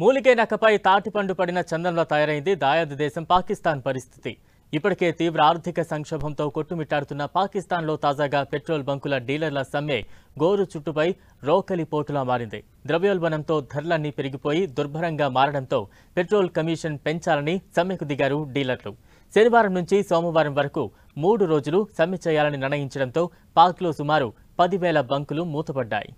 మూలికే నకపై తాటిపండు పడిన చందనంలా తయారైంది దాయాది దేశం పాకిస్తాన్ పరిస్థితి. ఇప్పటికే తీవ్ర ఆర్థిక సంక్షోభంతో కొట్టుమిట్టాడుతున్న పాకిస్తాన్లో తాజాగా పెట్రోల్ బంకుల డీలర్ల సమ్మె గోరు చుట్టుపై రోకలి పోటులా మారింది. ద్రవ్యోల్బణంతో ధరలన్నీ పెరిగిపోయి దుర్భరంగా మారడంతో పెట్రోల్ కమిషన్ పెంచాలని సమ్మెకు దిగారు డీలర్లు. శనివారం నుంచి సోమవారం వరకు 3 రోజులు సమ్మె చేయాలని నిర్ణయించడంతో పాక్లో సుమారు 10,000 బంకులు మూతపడ్డాయి.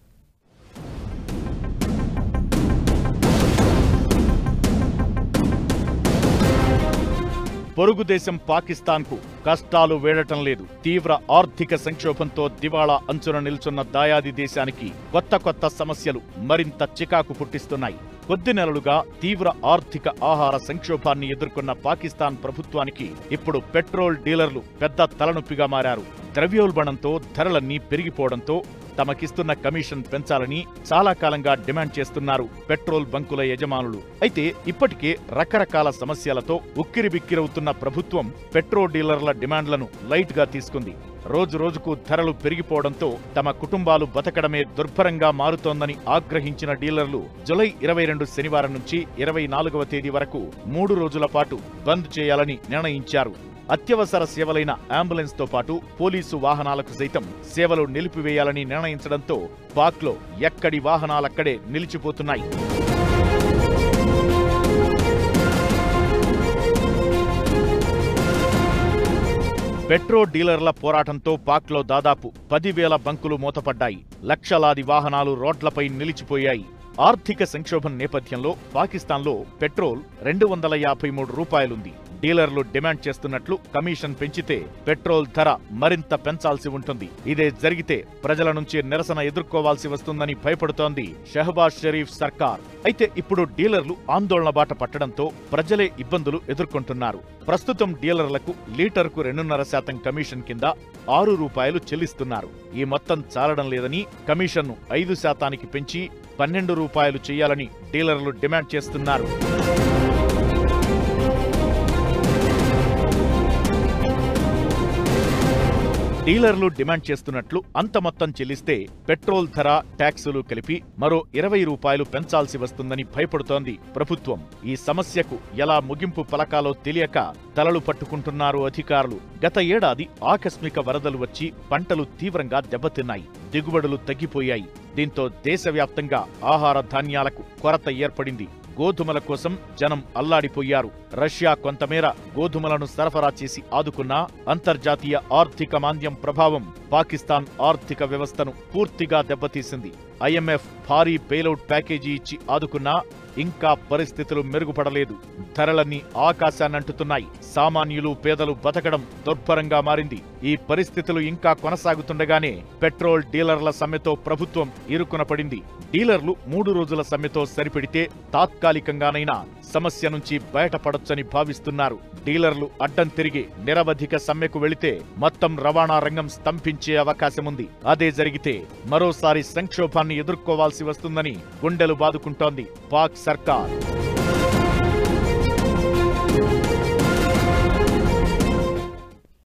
పొరుగు దేశం పాకిస్తాన్కు కష్టాలు వేడటం లేదు. తీవ్ర ఆర్థిక సంక్షోభంతో దివాళా అంచున నిల్చున్న దాయాది దేశానికి కొత్త సమస్యలు మరింత చికాకు పుట్టిస్తున్నాయి. కొద్ది నెలలుగా తీవ్ర ఆర్థిక ఆహార సంక్షోభాన్ని ఎదుర్కొన్న పాకిస్తాన్ ప్రభుత్వానికి ఇప్పుడు పెట్రోల్ డీలర్లు పెద్ద తలనొప్పిగా మారారు. ద్రవ్యోల్బణంతో ధరలన్నీ పెరిగిపోవడంతో తమకిస్తున్న కమిషన్ పెంచాలని చాలా కాలంగా డిమాండ్ చేస్తున్నారు పెట్రోల్ బంకుల యజమానులు. అయితే ఇప్పటికే రకరకాల సమస్యలతో ఉక్కిరిబిక్కిరవుతున్న ప్రభుత్వం పెట్రోల్ డీలర్ల డిమాండ్లను లైట్గా తీసుకుంది. రోజు రోజుకు ధరలు పెరిగిపోవడంతో తమ కుటుంబాలు బతకడమే దుర్భరంగా మారుతోందని ఆగ్రహించిన డీలర్లు జూలై 22 శనివారం నుంచి 24వ తేదీ వరకు 3 రోజుల పాటు బంద్ చేయాలని నిర్ణయించారు. అత్యవసర సేవలైన అంబులెన్స్తో పాటు పోలీసు వాహనాలకు సైతం సేవలు నిలిపివేయాలని నిర్ణయించడంతో పాక్లో ఎక్కడి వాహనాలక్కడే నిలిచిపోతున్నాయి. పెట్రోల్ డీలర్ల పోరాటంతో పాక్లో దాదాపు 10,000 బంకులు మూతపడ్డాయి. లక్షలాది వాహనాలు రోడ్లపై నిలిచిపోయాయి. ఆర్థిక సంక్షోభం నేపథ్యంలో పాకిస్తాన్లో పెట్రోల్ 253 రూపాయలుంది. డీలర్లు డిమాండ్ చేస్తున్నట్లు కమిషన్ పెంచితే పెట్రోల్ ధర మరింత పెంచాల్సి ఉంటుంది. ఇదే జరిగితే ప్రజల నుంచి నిరసన ఎదుర్కోవాల్సి వస్తుందని భయపడుతోంది షహబాజ్ షరీఫ్ సర్కార్. అయితే ఇప్పుడు డీలర్లు ఆందోళన బాట పట్టడంతో ప్రజలే ఇబ్బందులు ఎదుర్కొంటున్నారు. ప్రస్తుతం డీలర్లకు లీటర్కు 2.5% కమిషన్ కింద 6 రూపాయలు చెల్లిస్తున్నారు. ఈ మొత్తం చాలడం లేదని కమిషన్ను 5% పెంచి 12 రూపాయలు చేయాలని డీలర్లు డిమాండ్ చేస్తున్నారు. డీలర్లు డిమాండ్ చేస్తున్నట్లు అంత మొత్తం చెల్లిస్తే పెట్రోల్ ధర, ట్యాక్సులు కలిపి మరో 20 రూపాయలు పెంచాల్సి వస్తుందని భయపడుతోంది ప్రభుత్వం. ఈ సమస్యకు ఎలా ముగింపు పలకాలో తెలియక తలలు పట్టుకుంటున్నారు అధికారులు. గత ఏడాది ఆకస్మిక వరదలు వచ్చి పంటలు తీవ్రంగా దెబ్బతిన్నాయి. దిగుబడులు తగ్గిపోయాయి. దీంతో దేశవ్యాప్తంగా ఆహార ధాన్యాలకు కొరత ఏర్పడింది. గోధుమల కోసం జనం అల్లాడిపోయారు. రష్యా కొంతమేర గోధుమలను సరఫరా చేసి ఆదుకున్నా అంతర్జాతీయ ఆర్థిక మాంద్యం ప్రభావం పాకిస్తాన్ ఆర్థిక వ్యవస్థను పూర్తిగా దెబ్బతీసింది. IMF భారీ బెయిలౌట్ ప్యాకేజీ ఇచ్చి ఆదుకున్నా ఇంకా పరిస్థితులు మెరుగుపడలేదు. ధరలన్నీ ఆకాశాన్నంటుతున్నాయి. సామాన్యులు, పేదలు బతకడం దుర్భరంగా మారింది. ఈ పరిస్థితులు ఇంకా కొనసాగుతుండగానే పెట్రోల్ డీలర్ల సమ్మెతో ప్రభుత్వం ఇరుకున పడింది. డీలర్లు 3 రోజుల సమ్మెతో సరిపెడితే తాత్కాలికంగానైనా సమస్య నుంచి బయటపడొచ్చని భావిస్తున్నారు. డీలర్లు అడ్డం తిరిగి నిరవధిక సమ్మెకు వెళితే మొత్తం రవాణా రంగం స్తంభించే అవకాశముంది. అదే జరిగితే మరోసారి సంక్షోభాన్ని ఎదుర్కోవాల్సి వస్తుందని గుండెలు బాదుకుంటోంది పాక్ సర్కార్.